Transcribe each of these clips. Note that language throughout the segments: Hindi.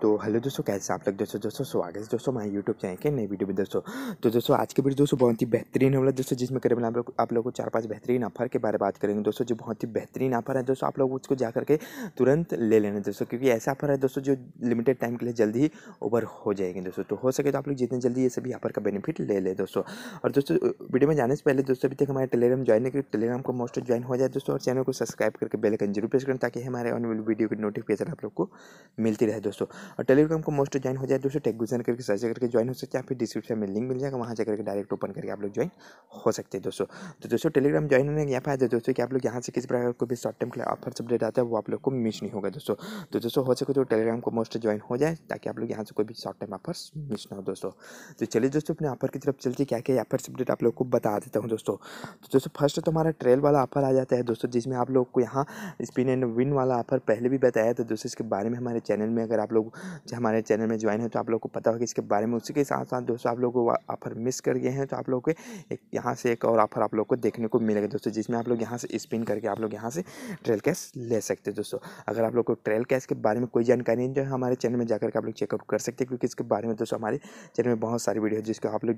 तो हेलो दोस्तों, कैसे आप लोग दोस्तों स्वागत है दोस्तों हमारे यूट्यूब चैनल के नई वीडियो में। दोस्तों आज की वीडियो दोस्तों बहुत ही बेहतरीन होगा दोस्तों, जिसमें करीबन आप लोग को 4-5 बेहतरीन ऑफर के बारे में बात करेंगे दोस्तों। जो बहुत ही बेहतरीन ऑफर है दोस्तों, आप लोग उसको जाकर के तुरंत ले लेना दोस्तों, क्योंकि ऐसा ऑफर है दोस्तों जो लिमिटेड टाइम के लिए जल्दी ही ओवर हो जाएंगे दोस्तों। तो हो सके तो आप लोग जितने जल्दी ये सभी ऑफर का बेनिफिट ले लें दोस्तों। और दोस्तों वीडियो में जाने से पहले दोस्तों अभी तक हमारे टेलीग्राम ज्वाइन नहीं किया, टेलीग्राम को मोस्ट ज्वाइन हो जाए दोस्तों, और चैनल को सब्सक्राइब करके बेल आइकन जरूर प्रेस करें ताकि हमारे आने वाली वीडियो की नोटिफिकेशन आप लोग को मिलती रहे दोस्तों। और टेलीग्राम को मोस्ट ज्वाइन हो जाए दोस्तों, टेकगुजन करके सर्च करके ज्वाइन हो सकते हैं, या फिर डिस्क्रिप्शन में लिंक मिल जाएगा, वहाँ जाकर के डायरेक्ट ओपन करके आप लोग ज्वाइन हो सकते हैं दोस्तों। तो दोस्तों टेलीग्राम ज्वाइन होने का यह फायदा दोस्तों कि आप लोग यहाँ से किसी प्रकार को भी शॉर्ट टर्म के लिए ऑफर सब डेट आता है वो आप लोग को मिस नहीं होगा दोस्तों। तो दोस्तों हो सके तो टेलीग्राम को मोस्ट ज्वाइन हो जाए ताकि आप लोग यहाँ से कोई भी शॉर्ट टर्म ऑफर्स मिस ना हो दोस्तों। तो चलिए दोस्तों अपने ऑफर की तरफ चलते, क्या क्या ऑफर सब डेट आप लोग को बता देता हूँ दोस्तों। तो दोस्तों फर्स्ट तो हमारा ट्रेल वाला ऑफर आ जाता है दोस्तों, जिसमें आप लोग को यहाँ स्पिन एंड विन वाला ऑफर पहले भी बताया था दोस्तों। इसके बारे में हमारे चैनल में, अगर आप लोग जो हमारे चैनल में ज्वाइन है तो आप लोग को पता होगा इसके बारे में। उसी के साथ साथ दोस्तों आप लोग को ऑफर मिस कर गए हैं तो आप लोग को एक यहाँ से एक और ऑफर आप लोग को देखने को मिलेगा दोस्तों, जिसमें आप लोग यहाँ से स्पिन करके आप लोग यहाँ से ट्रेल कैश ले सकते हैं दोस्तों। अगर आप लोग को ट्रेल कैश के बारे में कोई जानकारी नहीं है तो हमारे चैनल में जाकर के आप लोग चेकअप कर सकते हैं, क्योंकि इसके बारे में दोस्तों हमारे चैनल में बहुत सारी वीडियो है जिसको आप लोग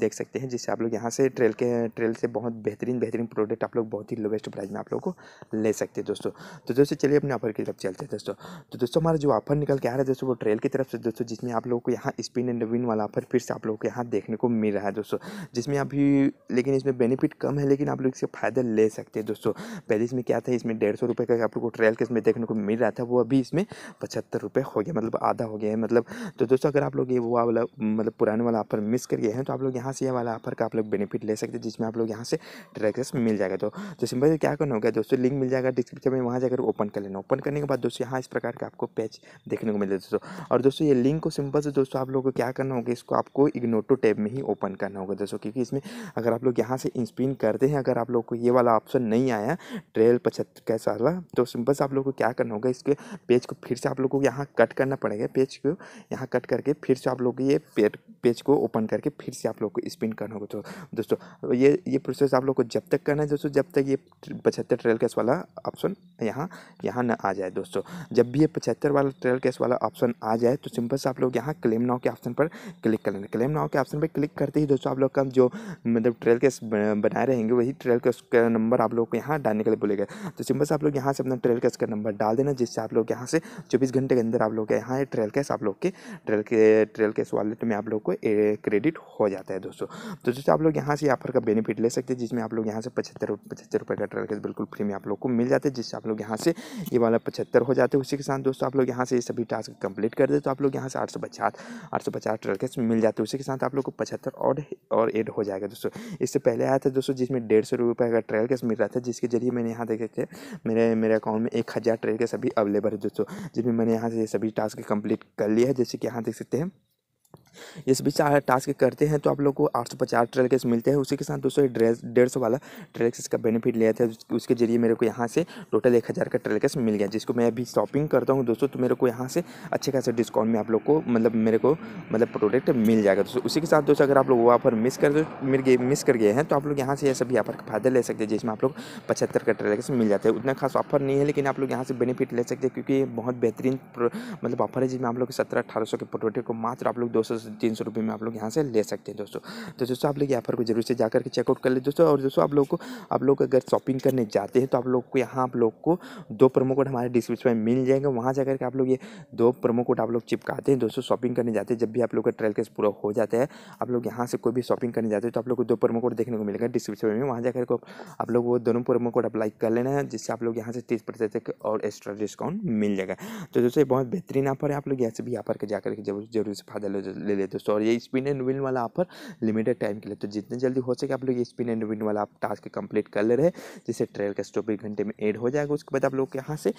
देख सकते हैं, जिससे आप लोग यहाँ से ट्रेल से बहुत बेहतरीन प्रोडक्ट आप लोग बहुत ही लोवेस्ट प्राइस में आप लोग को ले सकते हैं दोस्तों। तो दोस्तों चलिए अपने ऑफर की तरफ चलते हैं दोस्तों। तो दोस्तों हमारा जो ऑफर निकल के आ रहा है दोस्तों वो ट्रेल की तरफ से दोस्तों, जिसमें आप लोग को यहाँ स्पिन एंड विन वाला ऑफर फिर से आप लोग को यहाँ देखने को मिल रहा है दोस्तों, जिसमें अभी लेकिन इसमें बेनिफिट कम है, लेकिन आप लोग इससे फ़ायदा ले सकते हैं दोस्तों। पहले इसमें क्या था, इसमें 150 रुपये का आप लोग को ट्रेल कैश में देखने को मिल रहा था, वो अभी इसमें 75 रुपये हो गया, मतलब आधा हो गया है मतलब। तो दोस्तों अगर आप लोग ये वो वाला मतलब पुराने वाला ऑफर मिस कर गए हैं तो आप लोग यहाँ से ये वाला ऑफर का आप लोग बेनिफिट ले सकते हैं, जिसमें आप लोग यहाँ से ट्रेल कैश मिल जाएगा। तो सिंपल क्या करना होगा दोस्तों, लिंक मिल जाएगा डिस्क्रिप्शन में, वहाँ जाकर ओपन कर लेना। ओपन करने के बाद दोस्तों यहाँ इस प्रकार का आपको पेज देखने को मिल रहा है दोस्तों। और दोस्तों ये लिंक को सिंपल से दोस्तों आप लोगों को क्या करना होगा, इसको आपको इग्नोटो टैब में ही ओपन करना होगा दोस्तों, क्योंकि इसमें अगर आप लोग यहाँ से स्पिन करते हैं, अगर आप लोग को ये वाला ऑप्शन नहीं आया ट्रेल 75 कैश वाला, तो सिंपल से आप लोग को क्या करना होगा, इसके पेज को फिर से आप लोग को यहाँ कट करना पड़ेगा। पेज को यहाँ कट करके फिर से आप लोग ये पेज को ओपन करके फिर से आप लोग को स्पिन करना होगा। तो दोस्तों ये प्रोसेस आप लोग को जब तक करना है दोस्तों, जब तक ये 75 ट्रेल कैश वाला ऑप्शन यहाँ ना आ जाए दोस्तों। जब भी ये 75 वाला ट्रेल कैश वाला ऑप्शन आ जाए तो सिंपल से आप लोग यहाँ क्लेम नाउ के ऑप्शन पर क्लिक कर लेना। क्लेम नाउ के ऑप्शन पर क्लिक करते ही दोस्तों आप लोग का जो मतलब ट्रेल कैश बनाए रहेंगे वही ट्रेल कैश का नंबर आप लोग को यहाँ डालने के लिए बोलेगा। तो सिंपल से आप लोग यहाँ से अपना ट्रेल कैश का नंबर डाल देना, जिससे आप लोग यहाँ से 24 घंटे के अंदर आप लोग यहाँ ट्रेल कैश आप लोग के ट्रेल कैश वॉलेट में आप लोग को क्रेडिट हो जाता है दोस्तों। तो जैसे आप लोग यहाँ से ऑफर का बेनिफिट ले सकते हैं, जिसमें आप लोग यहाँ से 75 रुपये का ट्रेल कैश बिल्कुल फ्री में आप लोग को मिल जाता है, जिससे आप लोग यहाँ से ये वाला 75 हो जाते हैं। उसी के साथ दोस्तों आप लोग यहाँ से सभी टास्क कंप्लीट कर दे तो आप लोग यहाँ से 850 ट्रेल कैश मिल जाते हैं। उसी के साथ आप लोग को 75 और एड हो जाएगा दोस्तों। इससे पहले आया था दोस्तों जिसमें 150 रुपये का ट्रेल कैश मिल रहा था, जिसके जरिए मैंने यहाँ देखे थे मेरे अकाउंट में 1000 ट्रेल कैश अभी अवेलेबल है दोस्तों, जिसमें मैंने यहाँ से सभी टास्क कंप्लीट कर लिया है। जैसे कि यहाँ देख सकते हैं ये सभी 4 टास्क करते हैं तो आप लोग को 850 ट्रेल कैश मिलते हैं। उसी के साथ दोस्तों 150 वाला ट्रेल कैश का बेनिफिट लिया था, उसके जरिए मेरे को यहाँ से टोटल 1000 का ट्रेल कैश मिल गया, जिसको मैं अभी शॉपिंग करता हूँ दोस्तों। तो मेरे को यहाँ से अच्छे खासे डिस्काउंट में आप लोग को मेरे को प्रोडक्ट मिल जाएगा दोस्तों। उसी के साथ दोस्तों अगर आप लोग वो ऑफर मिस कर गए हैं तो आप लोग यहाँ से यह सभी ऑफर का फायदा ले सकते हैं, जिसमें आप लोग 75 का ट्रेल कैश मिल जाता है। उतना खास ऑफर नहीं है, लेकिन आप लोग यहाँ से बेनिफिट ले सकते हैं, क्योंकि ये बहुत बेहतरीन ऑफर है, जिसमें आप लोग 1700-1800 के प्रोडक्ट को मात्र आप लोग 200-300 रुपये में आप लोग यहाँ से ले सकते हैं दोस्तों। तो दोस्तों आप लोग यहाँ पर को जरूर से जाकर के चेकआउट कर ले दोस्तों। और दोस्तों आप लोग अगर शॉपिंग करने जाते हैं तो आप लोग को यहाँ आप लोग को 2 प्रोमो कोड हमारे डिस्क्रिप्शन में मिल जाएंगे, वहाँ जाकर के आप लोग ये 2 प्रोमो कोड आप लोग चिपकाते हैं दोस्तों। शॉपिंग करने जाते हैं, जब भी आप लोग का ट्रेल कैश पूरा हो जाता है, आप लोग यहाँ से कोई भी शॉपिंग करने जाते हैं तो आप लोग को 2 प्रोमो कोड देखने को मिलेगा डिस्क्रिप्शन में, वहाँ जाकर को आप लोग वो दोनों प्रोमो कोड अप्लाई कर लेना है, जिससे आप लोग यहाँ से 30% तक और एक्स्ट्रा डिस्काउंट मिल जाएगा। तो दोस्तों बहुत बेहतरीन ऑफर है, आप लोग यहाँ से भी यहाँ पर जाकर के जरूर से फायदा ले लेते दोस्तों। और ये स्पिन एंड विन वाला ऑफर लिमिटेड टाइम के लिए, तो जितने जल्दी हो सके आप लोग ये स्पिन एंड विन वाला आप टास्क कंप्लीट कर ले रहे, जिससे ट्रेल कैश 24 घंटे में एड हो जाएगा। उसके बाद आप लोग यहाँ से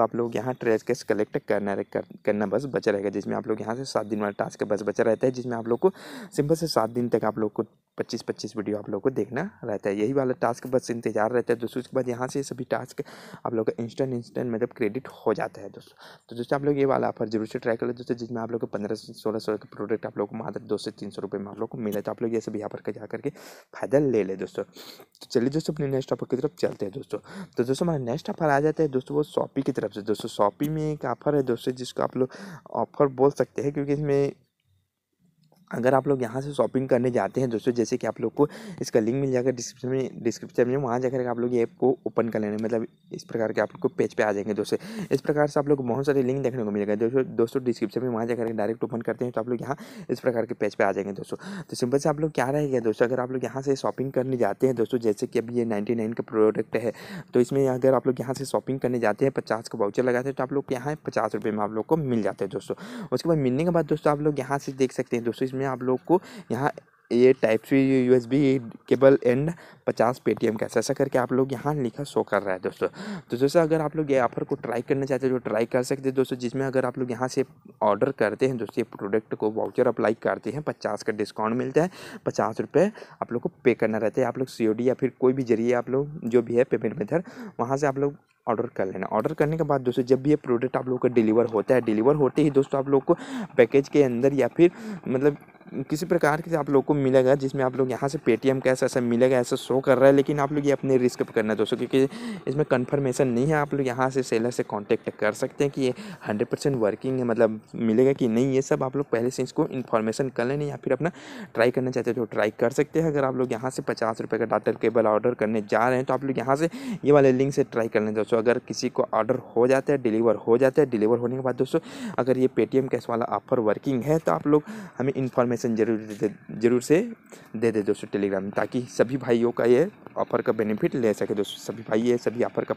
आप लोग यहाँ ट्रेल कैश कलेक्ट करना बस बचा रहेगा, जिसमें आप लोग यहाँ से 7 दिन वाला टास्क बस बचा रहता है, जिसमें आप लोग को सिंपल से 7 दिन तक आप लोग को 25-25 वीडियो आप लोग को देखना रहता है, यही वाला टास्क बस इंतजार रहता है दोस्तों। उसके बाद यहाँ से सभी टास्क आप लोग का इंस्टेंट क्रेडिट हो जाता है दोस्तों। तो दोस्तों आप लोग ये वाला ऑफर जरूर से ट्राई कर ले दोस्तों, जिसमें आप लोग को 1500-1600 प्रोडक्ट आप लोग को मात्र 200-300 रुपये में आप लोग को मिले, तो आप लोग ये सब यहाँ पर जा करके फ़ायदा ले ले दोस्तों। तो चलिए दोस्तों अपने नेक्स्ट ऑफर की तरफ चलते हैं दोस्तों। तो दोस्तों हमारा नेक्स्ट ऑफर आ जाता है दोस्तों वो शॉपी की तरफ से। दोस्तों शॉपी में एक ऑफर है दोस्तों जिसको आप लोग ऑफर बोल सकते हैं, क्योंकि इसमें अगर आप लोग यहाँ से शॉपिंग करने जाते हैं दोस्तों, जैसे कि आप लोग को इसका लिंक मिल जाएगा डिस्क्रिप्शन में वहाँ जाकर आप लोग ये ऐप को ओपन कर लेना, मतलब इस प्रकार के आप लोग को पेज पे आ जाएंगे दोस्तों। इस प्रकार से आप लोग को बहुत सारे लिंक देखने को मिलेगा दोस्तों डिस्क्रिप्शन में, वहाँ जाकर डायरेक्ट ओपन करते हैं तो आप लोग यहाँ इस प्रकार के पेज पर आ जाएंगे दोस्तों। तो सिंपल से आप लोग क्या रहेगा दोस्तों, अगर आप लोग यहाँ से शॉपिंग करने जाते हैं दोस्तों, जैसे कि अभी ये 99 का प्रोडक्ट है, तो इसमें अगर आप लोग यहाँ से शॉपिंग करने जाते हैं 50 का वाउचर लगाते हैं तो आप लोग को यहाँ 50 रुपये में आप लोग को मिल जाते हैं दोस्तों। उसके बाद मिलने के बाद दोस्तों आप लोग यहाँ से देख सकते हैं दोस्तों, में आप लोग को यहाँ ये Type-C USB cable and 50 Paytm कैसे ऐसा करके आप लोग यहाँ लिखा शो कर रहा है दोस्तों। तो दोस्तों अगर आप लोग ये ऑफर को ट्राई करना चाहते हैं तो ट्राई कर सकते हैं दोस्तों, जिसमें अगर आप लोग यहाँ से ऑर्डर करते हैं दोस्तों, ये प्रोडक्ट को वाउचर अप्लाई करते हैं 50 का डिस्काउंट मिलता है, 50 रुपये आप लोग को पे करना रहता है। आप लोग COD या फिर कोई भी जरिए आप लोग जो भी है पेमेंट मेथड वहाँ से आप लोग ऑर्डर कर लेना। ऑर्डर करने के बाद दोस्तों जब भी ये प्रोडक्ट आप लोग का डिलीवर होता है, डिलीवर होते ही दोस्तों आप लोग को पैकेज के अंदर या फिर मतलब किसी प्रकार के आप लोग को मिलेगा, जिसमें आप लोग यहाँ से Paytm कैश ऐसा मिलेगा ऐसा शो कर रहा है, लेकिन आप लोग ये अपने रिस्क पर करना है दोस्तों, क्योंकि इसमें कंफर्मेशन नहीं है। आप लोग यहाँ से सेलर से कांटेक्ट कर सकते हैं कि ये 100% वर्किंग है, मतलब मिलेगा कि नहीं, ये सब आप लोग पहले से इसको इन्फॉर्मेशन कर लेना, या फिर अपना ट्राई करना चाहते हो तो ट्राई कर सकते हैं। अगर आप लोग यहाँ से 50 रुपये का डाटा केबल ऑर्डर करने जा रहे हैं तो आप लोग यहाँ से ये वाले लिंक से ट्राई कर लें दोस्तों। अगर किसी को ऑर्डर हो जाता है, डिलीवर हो जाता है, डिलीवर होने के बाद दोस्तों अगर ये Paytm कैश वाला ऑफर वर्किंग है तो आप लोग हमें इन्फॉर्मेशन जरूर से दे दोस्तों टेलीग्राम, ताकि सभी भाइयों का ये ऑफर का बेनिफिट ले सके दोस्तों, सभी भाई ये सभी ऑफर का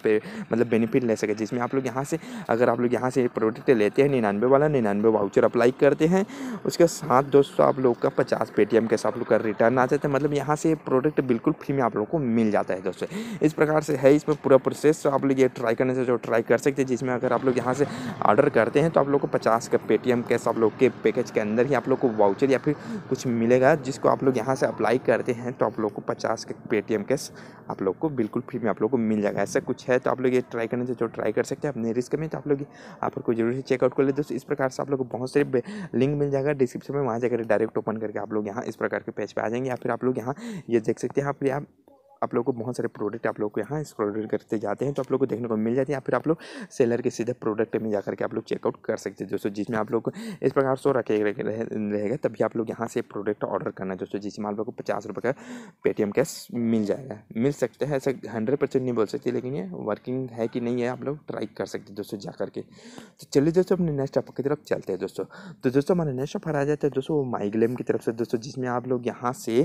मतलब बेनिफिट ले सके। जिसमें आप लोग यहाँ से अगर आप लोग यहाँ से प्रोडक्ट लेते हैं 99 वाला 99 वाउचर अप्लाई करते हैं, उसके साथ दोस्तों आप लोग का 50 Paytm कैश आप लोग का रिटर्न आ जाता है, मतलब यहाँ से प्रोडक्ट बिल्कुल फ्री में आप लोग को मिल जाता है दोस्तों। इस प्रकार से है इसमें पूरा प्रोसेस, तो आप लोग ये ट्राई करने से जो ट्राई कर सकते हैं, जिसमें अगर आप लोग यहाँ से ऑर्डर करते हैं तो आप लोग को 50 का Paytm कैश आप लोग के पैकेज के अंदर ही आप लोग को वाउचर या फिर कुछ मिलेगा, जिसको आप लोग यहाँ से अप्लाई करते हैं तो आप लोग को 50 के Paytm कैश आप लोग को बिल्कुल फ्री में आप लोग को मिल जाएगा, ऐसा कुछ है। तो आप लोग ये ट्राई करने से जो ट्राई कर सकते हैं अपने रिस्क में, तो आप लोग ऑफर को जरूर से चेकआउट कर ले दोस्तों। इस प्रकार से आप लोग को बहुत सारे लिंक मिल जाएगा डिस्क्रिप्शन में, वहाँ जाकर डायरेक्ट ओपन करके आप लोग यहाँ इस प्रकार के पेज पर आ जाएंगे, या फिर आप लोग यहाँ ये देख सकते हैं। आप लोग को बहुत सारे प्रोडक्ट आप लोग को यहाँ स्क्रॉल करते जाते हैं तो आप लोग को देखने को मिल जाती है, या फिर आप लोग सेलर के सीधे प्रोडक्ट में जाकर के आप लोग चेकआउट कर सकते हैं दोस्तों, जिसमें आप लोग को इस प्रकार शो रहेगा, तभी आप लोग यहाँ से प्रोडक्ट ऑर्डर करना दोस्तों, जिसमें आप लोग को 50 रुपये का Paytm कैश मिल जाएगा, मिल सकता है, ऐसा 100% नहीं बोल सकते, लेकिन ये वर्किंग है कि नहीं है आप लोग ट्राई कर सकते दोस्तों जा करके। तो चलिए दोस्तों अपने नेक्स्ट ऑफर की तरफ चलते हैं दोस्तों। तो दोस्तों हमारा नेक्स्ट ऑफर आ जाता है दोस्तों वो Myglamm की तरफ से दोस्तों, जिसमें आप लोग यहाँ से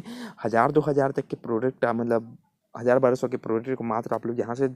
1000-2000 तक के प्रोडक्ट मतलब 1000-1200 के प्रोडक्ट को मात्र आप लोग यहाँ से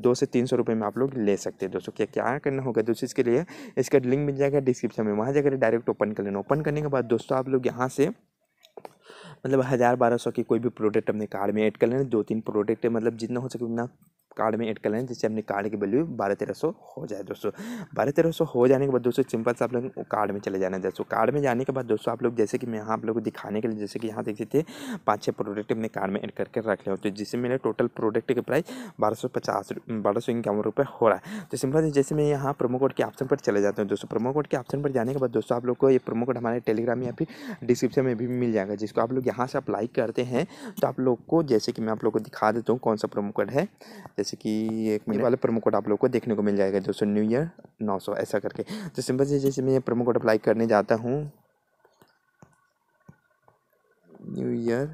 200-300 रुपये में आप लोग ले सकते हैं दोस्तों। क्या करना होगा दोस्तों, इसके लिए इसका लिंक मिल जाएगा डिस्क्रिप्शन में, वहाँ जाकर डायरेक्ट ओपन कर लेना। ओपन करने के बाद दोस्तों आप लोग यहाँ से मतलब 1000-1200 की कोई भी प्रोडक्ट अपने कार्ड में ऐड कर लेना, 2-3 प्रोडक्ट मतलब जितना हो सके उतना कार्ड में ऐड कर लें, जिससे अपने कार्ड की वैल्यू 1200-1300 हो जाए दोस्तों। 1200-1300 हो जाने के बाद दोस्तों सिंपल से आप लोग कार्ड में चले जाना है दोस्तों। कार्ड में जाने के बाद दोस्तों आप लोग जैसे कि मैं यहाँ आप लोग को दिखाने के लिए जैसे कि यहाँ देख सकते हैं 5-6 प्रोडक्ट अपने कार्ड में ऐड करके रख लें, तो जिससे मेरे टोटल प्रोडक्ट के प्राइस 1251 रुपये हो रहा है। तो सिंपल से जैसे मैं यहाँ प्रोमो कोड के ऑप्शन पर चले जाता हूँ दोस्तों, प्रोमो कोड के ऑप्शन पर जाने के बाद दोस्तों आप लोग को ये प्रोमो कोड हमारे टेलीग्राम या फिर डिस्क्रिप्शन में भी मिल जाएगा, जिसको आप लोग यहाँ से अप्लाई करते हैं तो आप लोग को जैसे कि मैं आप लोग को दिखा देता हूँ कौन सा प्रोमो कोड है, जैसे कि एक महीने वाला प्रोमो कोड आप लोग को देखने को मिल जाएगा दोस्तों New Year 900 ऐसा करके। तो सिंपल से जैसे मैं प्रोमो कोड अप्लाई करने जाता हूँ New Year,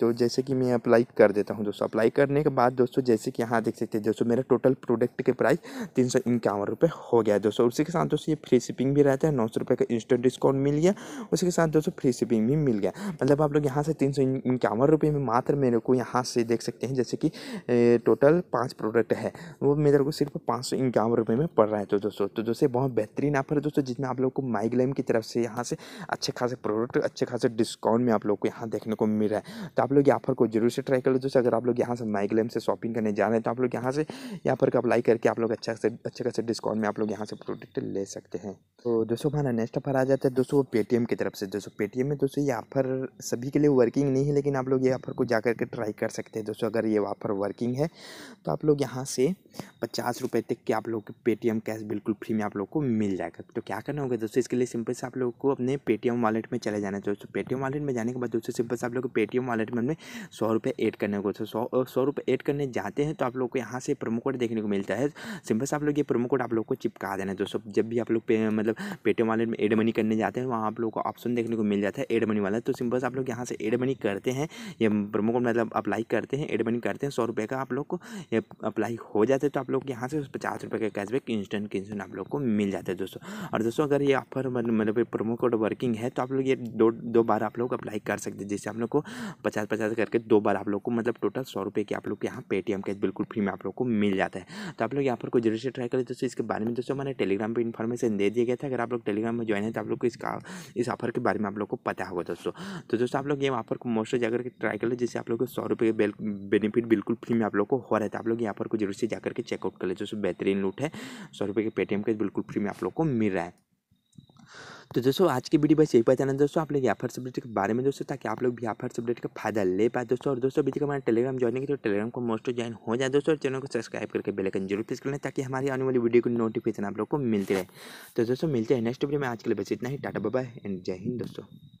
तो जैसे कि मैं अप्लाई कर देता हूं दोस्तों। अप्लाई करने के बाद दोस्तों जैसे कि यहाँ देख सकते हैं दोस्तों मेरा टोटल प्रोडक्ट के प्राइस 351 रुपये हो गया है दोस्तों। उसी के साथ दोस्तों ये फ्री शिपिंग भी रहता है, 900 रुपये का इंस्टेंट डिस्काउंट मिल गया, उसी के साथ दोस्तों फ्री शिपिंग भी मिल गया, मतलब आप लोग यहाँ से 351 रुपये में मात्र मेरे को यहाँ से देख सकते हैं, जैसे कि टोटल 5 प्रोडक्ट है वो मेरे को सिर्फ 551 रुपये में पड़ रहा है। तो दोस्तों बहुत बेहतरीन ऑफर है दोस्तों, जिसमें आप लोग को Myglamm की तरफ से यहाँ से अच्छे खासे प्रोडक्ट अच्छे खासे डिस्काउंट में आप लोग को यहाँ देखने को मिल रहा है। तो आप लोग ये ऑफर को जरूर से ट्राई कर लो दोस्तों। अगर आप लोग यहाँ से माइग्लैम से शॉपिंग करने जा रहे हैं तो आप लोग यहाँ से यहाँ पर अप्लाई करके आप लोग अच्छा खासा डिस्काउंट में आप लोग यहाँ से प्रोडक्ट ले सकते हैं। तो दोस्तों हमारा नेक्स्ट ऑफर आ जाता है दोस्तों पेटीएम की तरफ से। दोस्तों पेटीएम में दोस्तों ये ऑफर सभी के लिए वर्किंग नहीं है, लेकिन आप लोग ये ऑफर को जा करके ट्राई कर सकते हैं दोस्तों। अगर ये ऑफर वर्किंग है तो आप लोग यहाँ से 50 रुपये तक के आप लोग पेटीएम कैश बिल्कुल फ्री में आप लोग को मिल जाएगा। तो क्या करना होगा दोस्तों, इसके लिए सिंपल से आप लोग को अपने पेटीएम वॉलेट में चले जाना है दोस्तों। पेटीएम वॉलेट में जाने के बाद दोस्तों सिंपल से आप लोग पेटीएम वॉलेट में 100 रुपये ऐड करने को सौ रुपये ऐड करने जाते हैं तो आप लोग को यहाँ से प्रोमो कोड देखने को मिलता है। सिंपल से आप लोग ये प्रोमो कोड आप लोग को चिपका देना है दोस्तों। जब भी आप लोग पेटीएम वॉलेट में एड मनी करने जाते हैं वहाँ आप लोग को ऑप्शन देखने को मिल जाता है एड मनी वाला। तो सिंपल से आप लोग यहाँ से एड मनी करते हैं, ये प्रोमो कोड मतलब अप्लाई करते हैं, एड मनी करते हैं 100 रुपये का आप लोग को अप्लाई हो जाता है तो आप लोग यहाँ से 50 रुपये का कैशबैक इंस्टेंट आप लोग को मिल जाता है दोस्तों। और दोस्तों अगर ये ऑफर मतलब प्रोमो कोड वर्किंग है तो आप लोग ये दो बार आप लोग अप्लाई कर सकते हैं, जिससे आप लोग को 50-50 करके 2 बार आप लोग को मतलब टोटल 100 रुपये की आप लोग यहाँ पेटीएम कैश बिल्कुल फ्री में आप लोग को मिल जाता है। तो आप लोग यहाँ पर जरूर से ट्राई करें दोस्तों। इसके बारे में दोस्तों मैंने टेलीग्राम पर इन्फॉर्मेशन दे दिया गया था, अगर आप लोग टेलीग्राम में ज्वाइन है तो आप लोग को इसका इस ऑफर के बारे में आप लोग को पता होगा दोस्तों। तो दोस्तों आप लोग ये ऑफर को मोस्टली जाकर के ट्राई कर लो, जिससे आप लोग को 100 रुपये के बेनिफिट बिल्कुल फ्री में आप लोग को हो रहा है। तो आप लोग यहाँ पर जरूर से जाकर के चेकआउट कर ले दोस्तों, बेहतरीन लूट है, 100 रुपये के पेटीएम कैश बिल्कुल फ्री में आप लोग को मिल रहा है। तो दोस्तों आज की वीडियो बस यही बताना दोस्तों आप लोग ऑफर सब्जेक्ट के बारे में दोस्तों, ताकि आप लोग भी ऑफर सब्जेक्ट का फायदा ले पाए दोस्तों। और दोस्तों अभी तक हमारे टेलीग्राम ज्वाइन नहीं किया तो टेलीग्राम को मोस्ट ज्वाइन हो जाए दोस्तों, और चैनल को सब्सक्राइब करके बेल आइकन जरूर प्रेस कर लें ताकि हमारी आने वाली वीडियो की नोटिफिकेशन आप लोग को मिलती रहे। तो दोस्तों मिलते हैं नेक्स्ट वीडियो में, आज के लिए बस इतना ही, टाटा बाय बाय एंड जय हिंद दोस्तों।